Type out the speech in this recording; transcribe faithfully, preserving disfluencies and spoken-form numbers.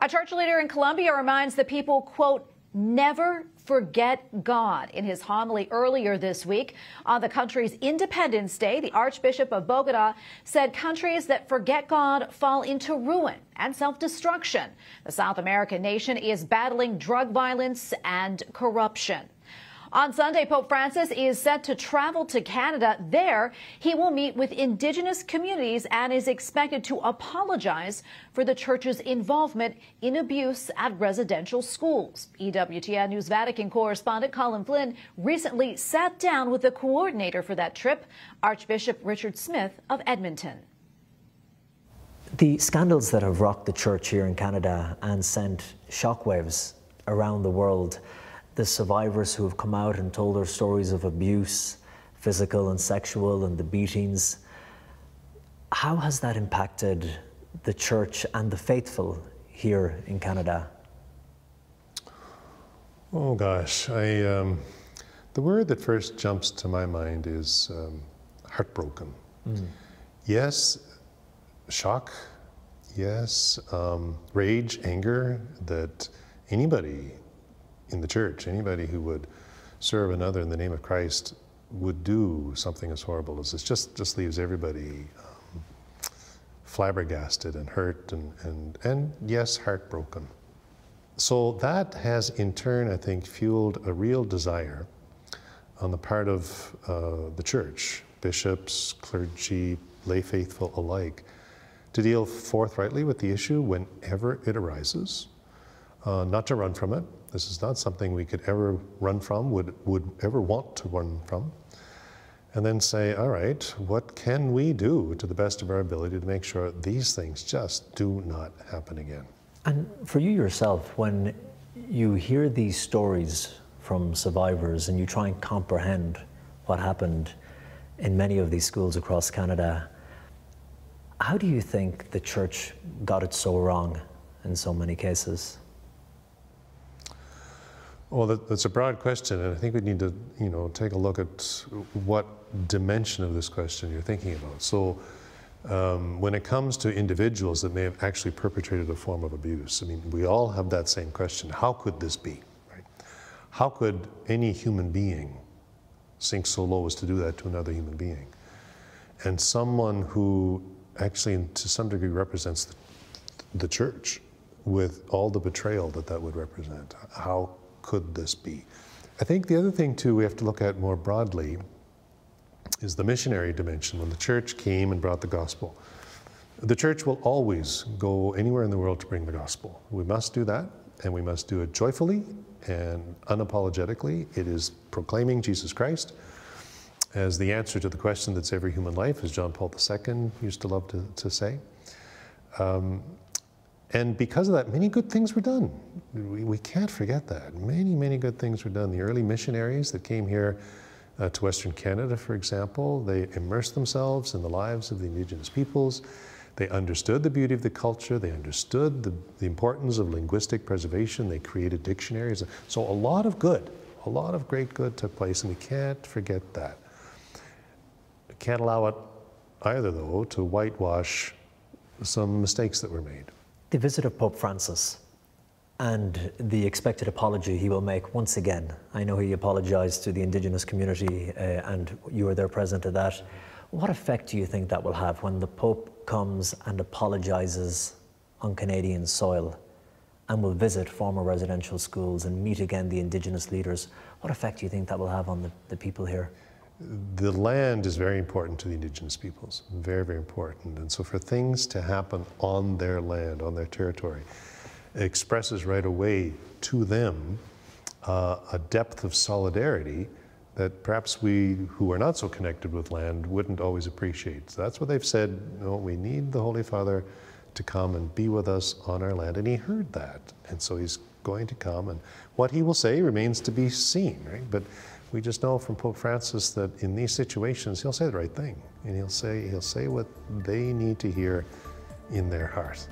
A church leader in Colombia reminds the people, quote, never forget God. In his homily earlier this week on the country's Independence Day, the Archbishop of Bogota said countries that forget God fall into ruin and self-destruction. The South American nation is battling drug violence and corruption. On Sunday, Pope Francis is set to travel to Canada. There, he will meet with Indigenous communities and is expected to apologize for the church's involvement in abuse at residential schools. E W T N News Vatican correspondent Colin Flynn recently sat down with the coordinator for that trip, Archbishop Richard Smith of Edmonton. The scandals that have rocked the church here in Canada and sent shockwaves around the world, the survivors who have come out and told their stories of abuse, physical and sexual, and the beatings. How has that impacted the church and the faithful here in Canada? Oh gosh, I, um, the word that first jumps to my mind is um, heartbroken. Mm. Yes, shock, yes, um, rage, anger, that anybody in the church, anybody who would serve another in the name of Christ would do something as horrible as this. Just, just leaves everybody um, flabbergasted and hurt and, and, and yes, heartbroken. So that has in turn, I think, fueled a real desire on the part of uh, the church, bishops, clergy, lay faithful alike, to deal forthrightly with the issue whenever it arises, uh, not to run from it. This is not something we could ever run from, would, would ever want to run from. And then say, all right, what can we do to the best of our ability to make sure these things just do not happen again? And for you yourself, when you hear these stories from survivors and you try and comprehend what happened in many of these schools across Canada, how do you think the church got it so wrong in so many cases? Well, that, that's a broad question, and I think we need to, you know, take a look at what dimension of this question you're thinking about. So, um, when it comes to individuals that may have actually perpetrated a form of abuse, I mean, we all have that same question. How could this be, right? How could any human being sink so low as to do that to another human being? And someone who actually, to some degree, represents the, the church with all the betrayal that that would represent. How could this be? I think the other thing too we have to look at more broadly is the missionary dimension. When the church came and brought the gospel, the church will always go anywhere in the world to bring the gospel. We must do that, and we must do it joyfully and unapologetically. It is proclaiming Jesus Christ as the answer to the question that's every human life, as John Paul the Second used to love to, to say. Um, And because of that, many good things were done. We, we can't forget that. Many, many good things were done. The early missionaries that came here uh, to Western Canada, for example, they immersed themselves in the lives of the Indigenous peoples. They understood the beauty of the culture. They understood the, the importance of linguistic preservation. They created dictionaries. So a lot of good, a lot of great good took place, and we can't forget that. Can't allow it either, though, to whitewash some mistakes that were made. The visit of Pope Francis and the expected apology he will make once again. I know he apologized to the Indigenous community uh, and you were there present at that. What effect do you think that will have when the Pope comes and apologizes on Canadian soil and will visit former residential schools and meet again the Indigenous leaders? What effect do you think that will have on the, the people here? The land is very important to the Indigenous peoples, very, very important. And so for things to happen on their land, on their territory, expresses right away to them uh, a depth of solidarity that perhaps we, who are not so connected with land, wouldn't always appreciate. So that's what they've said, no, we need the Holy Father to come and be with us on our land. And he heard that, and so he's going to come. And what he will say remains to be seen, right? But we just know from Pope Francis that in these situations, he'll say the right thing, and he'll say, he'll say what they need to hear in their heart.